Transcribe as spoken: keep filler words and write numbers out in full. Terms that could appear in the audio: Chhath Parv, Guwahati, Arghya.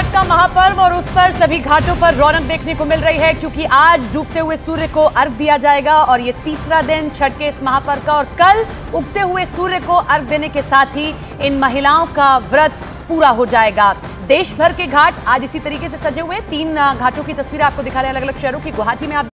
छठ का महापर्व और उस पर सभी घाटों पर रौनक देखने को मिल रही है, क्योंकि आज डूबते हुए सूर्य को अर्घ दिया जाएगा और ये तीसरा दिन छठ के इस महापर्व का। और कल उगते हुए सूर्य को अर्घ देने के साथ ही इन महिलाओं का व्रत पूरा हो जाएगा। देश भर के घाट आज इसी तरीके से सजे हुए। तीन घाटों की तस्वीरें आपको दिखा रहे हैं अलग अलग शहरों की। गुवाहाटी में आप